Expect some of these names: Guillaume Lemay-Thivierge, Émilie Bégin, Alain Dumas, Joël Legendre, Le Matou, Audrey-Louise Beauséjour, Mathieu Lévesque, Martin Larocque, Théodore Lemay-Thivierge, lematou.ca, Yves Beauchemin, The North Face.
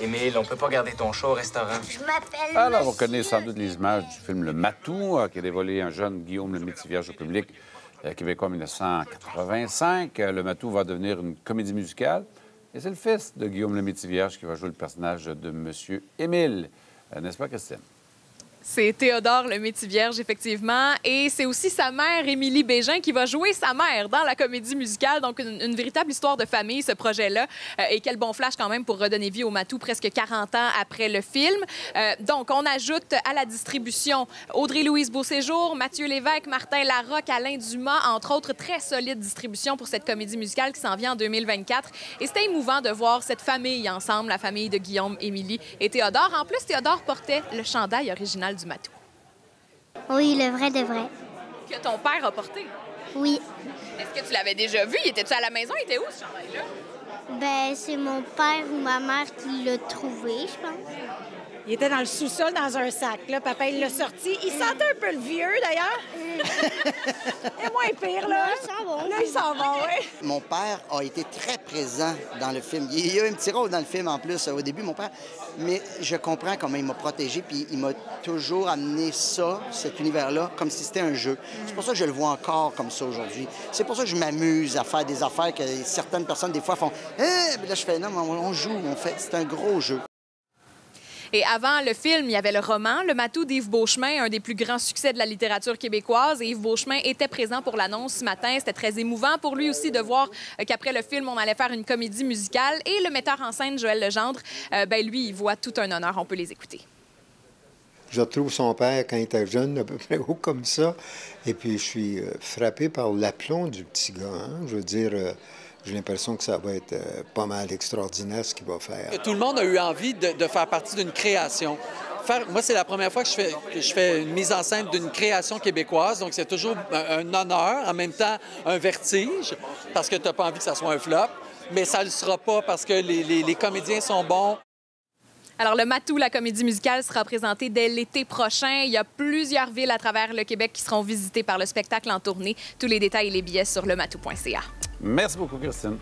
Émile, on peut pas garder ton chat au restaurant. Je m'appelle... Alors, vous connaissez sans doute les images du film Le Matou, qui a dévoilé un jeune Guillaume Lemay-Thivierge au public québécois en 1985. Le Matou va devenir une comédie musicale. Et c'est le fils de Guillaume Lemay-Thivierge qui va jouer le personnage de Monsieur Émile. N'est-ce pas, Christine? C'est Théodore Lemay-Thivierge, effectivement. Et c'est aussi sa mère, Émilie Bégin, qui va jouer sa mère dans la comédie musicale. Donc, une véritable histoire de famille, ce projet-là. Et quel bon flash, quand même, pour redonner vie au Matou presque 40 ans après le film. Donc, on ajoute à la distribution Audrey-Louise Beauséjour, Mathieu Lévesque, Martin Larocque, Alain Dumas, entre autres. Très solide distribution pour cette comédie musicale qui s'en vient en 2024. Et c'était émouvant de voir cette famille ensemble, la famille de Guillaume, Émilie et Théodore. En plus, Théodore portait le chandail original du Matou. Oui, le vrai de vrai. Que ton père a porté? Oui. Est-ce que tu l'avais déjà vu? Il était-tu à la maison? Il était où, ce chandail-là? Bien, c'est mon père ou ma mère qui l'a trouvé, je pense. Il était dans le sous-sol, dans un sac. Là, papa, il l'a sorti. Il sentait un peu le vieux, d'ailleurs. Et moins pire, là. Là, ils s'en vont. Là, ils s'en vont, oui. Mon père a été très présent dans le film. Il y a eu un petit rôle dans le film, en plus, au début, mon père. Mais je comprends comment il m'a protégé, puis il m'a toujours amené ça, cet univers-là, comme si c'était un jeu. C'est pour ça que je le vois encore comme ça aujourd'hui. C'est pour ça que je m'amuse à faire des affaires que certaines personnes, des fois, font « Eh! » Là, je fais « Non, mais on joue, on fait. C'est un gros jeu. » Et avant le film, il y avait le roman Le Matou d'Yves Beauchemin, un des plus grands succès de la littérature québécoise. Et Yves Beauchemin était présent pour l'annonce ce matin. C'était très émouvant pour lui aussi de voir qu'après le film, on allait faire une comédie musicale. Et le metteur en scène, Joël Legendre, ben lui, il voit tout un honneur. On peut les écouter. Je retrouve son père quand il était jeune, à peu près haut comme ça. Et puis, je suis frappé par l'aplomb du petit gars. Hein? Je veux dire... j'ai l'impression que ça va être pas mal extraordinaire, ce qu'il va faire. Tout le monde a eu envie de faire partie d'une création. Moi, c'est la première fois que je fais une mise en scène d'une création québécoise, donc c'est toujours un honneur, en même temps un vertige, parce que tu n'as pas envie que ça soit un flop, mais ça ne le sera pas parce que les comédiens sont bons. Alors, le Matou, la comédie musicale, sera présentée dès l'été prochain. Il y a plusieurs villes à travers le Québec qui seront visitées par le spectacle en tournée. Tous les détails et les billets sur lematou.ca. Merci beaucoup, Christine.